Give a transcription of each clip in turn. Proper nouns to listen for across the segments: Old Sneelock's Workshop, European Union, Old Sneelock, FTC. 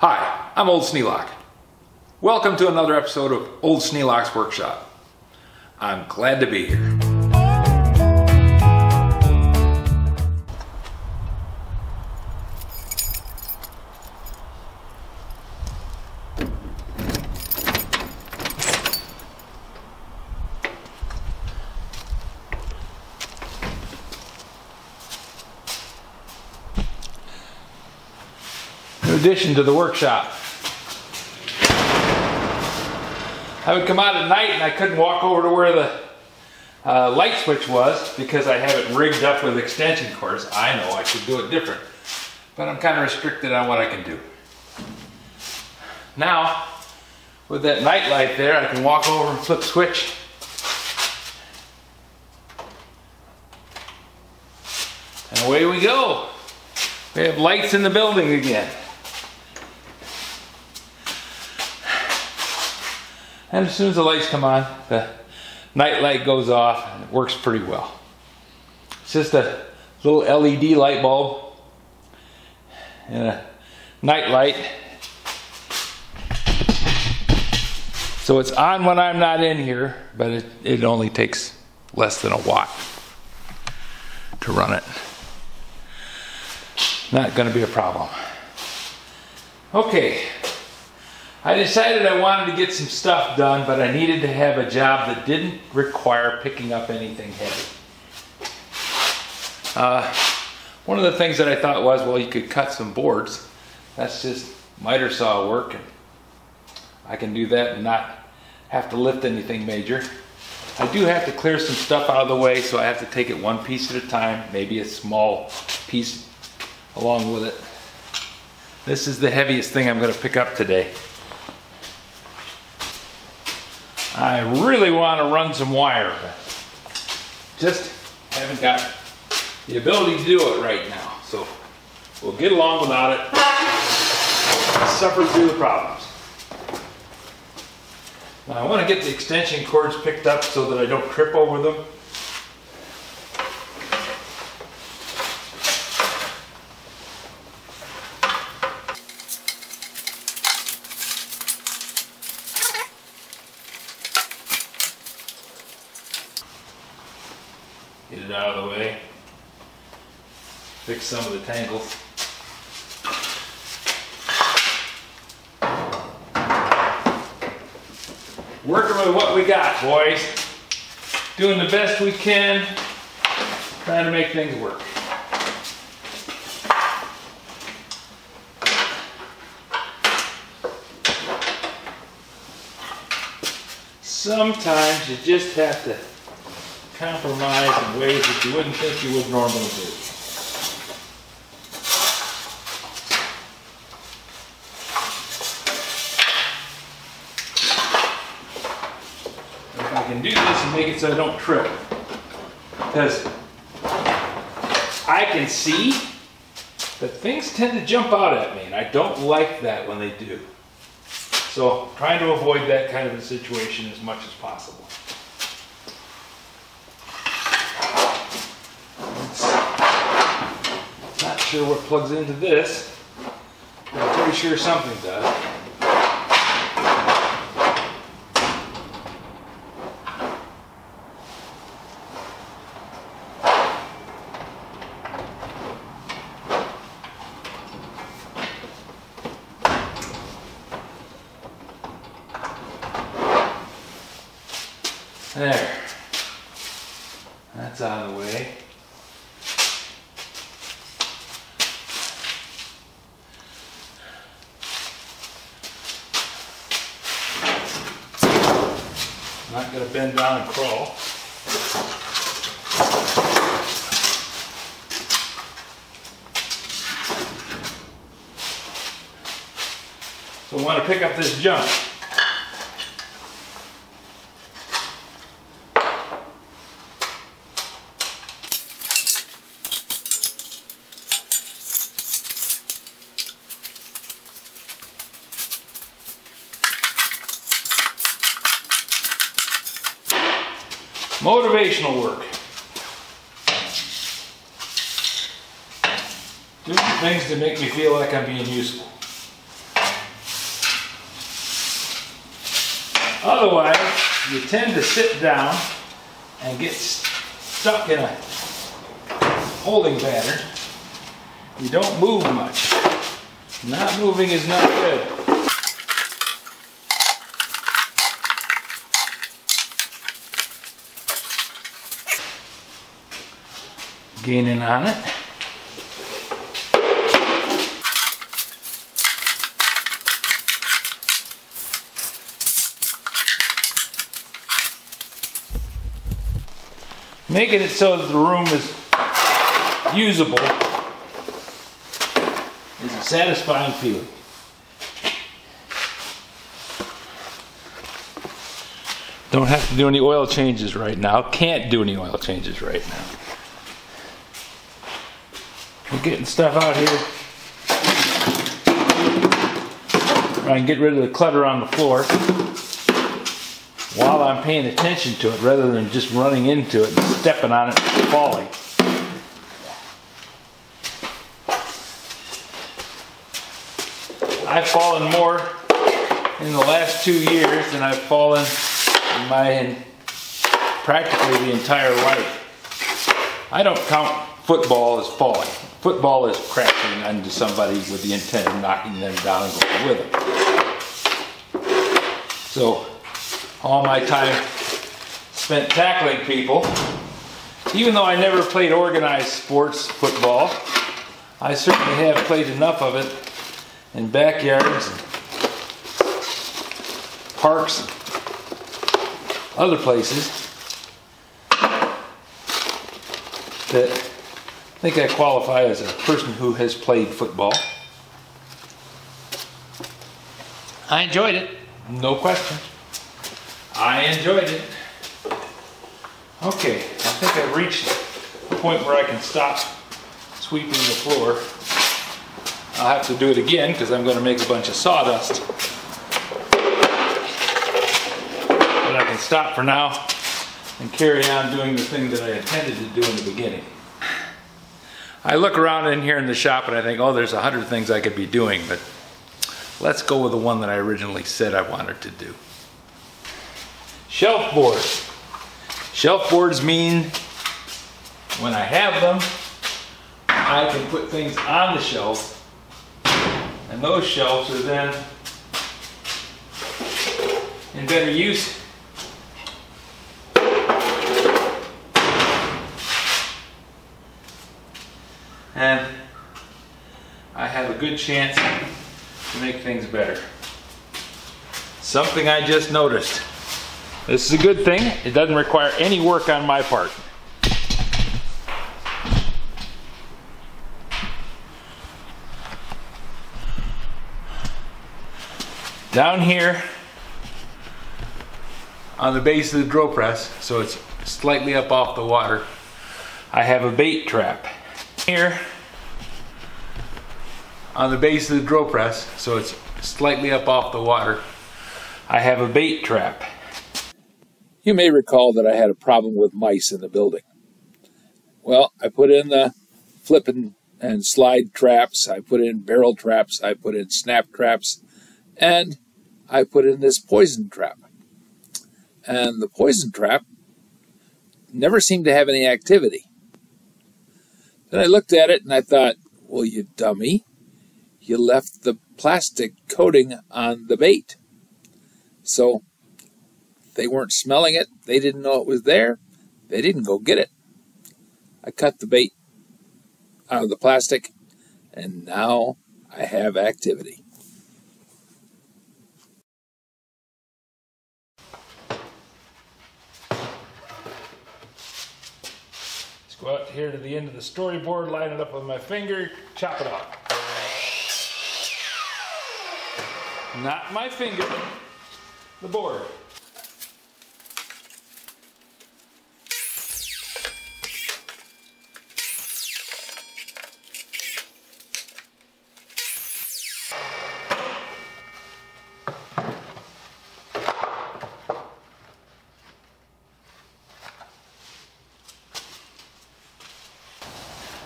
Hi, I'm Old Sneelock. Welcome to another episode of Old Sneelock's Workshop. I'm glad to be here. Addition to the workshop. I would come out at night and I couldn't walk over to where the light switch was because I have it rigged up with extension cords. I know I could do it different, but I'm kind of restricted on what I can do. Now, with that night light there, I can walk over and flip switch. And away we go. We have lights in the building again. And as soon as the lights come on, the night light goes off and it works pretty well. It's just a little LED light bulb and a night light. So it's on when I'm not in here, but it only takes less than a watt to run it. Not going to be a problem. Okay. I decided I wanted to get some stuff done, but I needed to have a job that didn't require picking up anything heavy. One of the things that I thought was, well, you could cut some boards. That's just miter saw work, and I can do that and not have to lift anything major. I do have to clear some stuff out of the way, so I have to take it one piece at a time, maybe a small piece along with it. This is the heaviest thing I'm going to pick up today. I really want to run some wire, but just haven't got the ability to do it right now. So we'll get along without it, suffer through the problems. Now I want to get the extension cords picked up so that I don't trip over them. Get it out of the way, fix some of the tangles. Working with what we got, boys. Doing the best we can, trying to make things work. Sometimes you just have to compromise in ways that you wouldn't think you would normally do. If I can do this and make it so I don't trip, because I can see that things tend to jump out at me, and I don't like that when they do. So trying to avoid that kind of a situation as much as possible. Sure what plugs into this, but I'm pretty sure something does. There, that's out of the way. I'm going to bend down and crawl. So we want to pick up this junk. Motivational work. Doing things to make me feel like I'm being useful. Otherwise, you tend to sit down and get stuck in a holding pattern. You don't move much. Not moving is not good. Gaining on it. Making it so that the room is usable is a satisfying feeling. Don't have to do any oil changes right now. Can't do any oil changes right now. We're getting stuff out here. I can get rid of the clutter on the floor while I'm paying attention to it, rather than just running into it and stepping on it and falling. I've fallen more in the last 2 years than I've fallen in my practically the entire life. I don't count football as falling. Football is crashing into somebody with the intent of knocking them down and going with them. So, all my time spent tackling people. Even though I never played organized sports, football, I certainly have played enough of it in backyards and parks and other places that I think I qualify as a person who has played football. I enjoyed it, no question. I enjoyed it. Okay, I think I've reached the point where I can stop sweeping the floor. I'll have to do it again because I'm going to make a bunch of sawdust. But I can stop for now and carry on doing the thing that I intended to do in the beginning. I look around in here in the shop and I think, oh, there's 100 things I could be doing, but let's go with the one that I originally said I wanted to do. Shelf boards. Shelf boards mean when I have them, I can put things on the shelf, and those shelves are then in better use. And I have a good chance to make things better. Something I just noticed. This is a good thing. It doesn't require any work on my part. Down here on the base of the drill press, so it's slightly up off the water, I have a bait trap. Here on the base of the drill press, so it's slightly up off the water, I have a bait trap. You may recall that I had a problem with mice in the building. Well, I put in the flip and slide traps, I put in barrel traps, I put in snap traps, and I put in this poison trap. And the poison trap never seemed to have any activity. Then I looked at it and I thought, well, you dummy, you left the plastic coating on the bait. So they weren't smelling it. They didn't know it was there. They didn't go get it. I cut the bait out of the plastic, and now I have activity. Let's go out here to the end of the storyboard, line it up with my finger, chop it off. Not my finger, the board.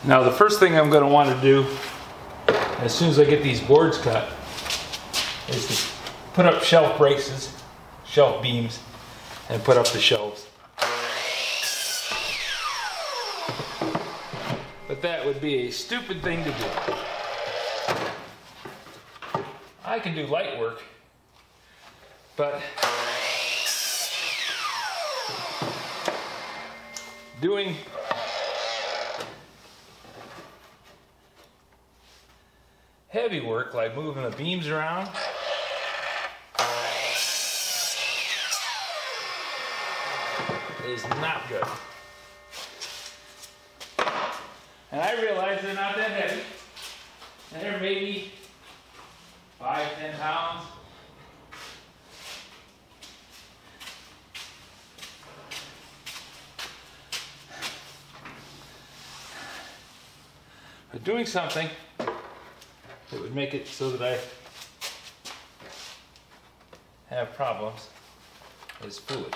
Now the first thing I'm going to want to do as soon as I get these boards cut is to put up shelf braces, shelf beams and put up the shelves. But that would be a stupid thing to do. I can do light work, but doing heavy work, like moving the beams around, is not good. And I realize they're not that heavy. They're maybe 5–10 pounds. But doing something that would make it so that I have problems is foolish.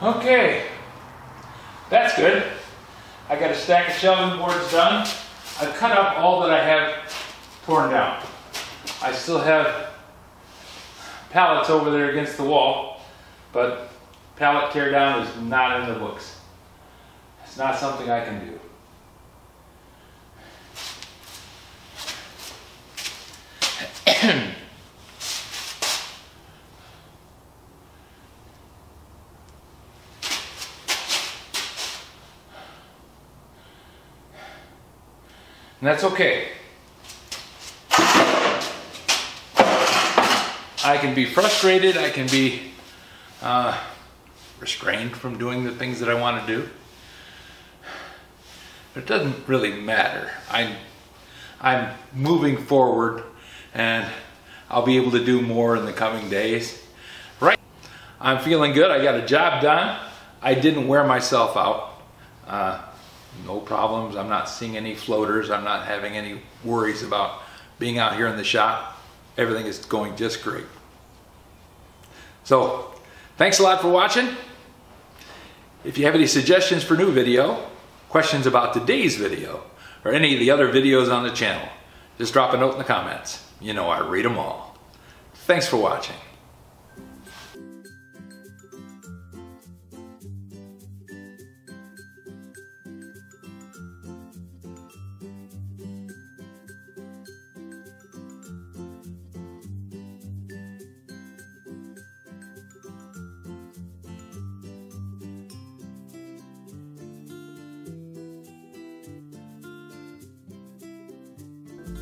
Okay, that's good. I got a stack of shelving boards done. I've cut up all that I have torn down. I still have pallets over there against the wall, but pallet tear down is not in the books. It's not something I can do. And that's okay. I can be frustrated, I can be restrained from doing the things that I want to do. But it doesn't really matter. I'm moving forward and I'll be able to do more in the coming days. Right? I'm feeling good, I got a job done. I didn't wear myself out. No problems. I'm not seeing any floaters. I'm not having any worries about being out here in the shop. Everything is going just great. So, thanks a lot for watching. If you have any suggestions for new video, questions about today's video, or any of the other videos on the channel, just drop a note in the comments. You know I read them all. Thanks for watching.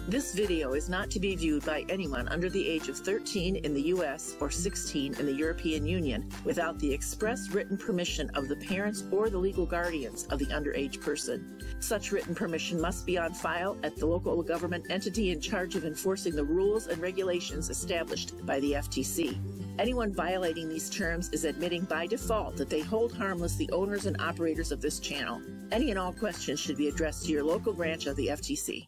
This video is not to be viewed by anyone under the age of 13 in the U.S. or 16 in the European Union without the express written permission of the parents or the legal guardians of the underage person. Such written permission must be on file at the local government entity in charge of enforcing the rules and regulations established by the FTC. Anyone violating these terms is admitting by default that they hold harmless the owners and operators of this channel. Any and all questions should be addressed to your local branch of the FTC.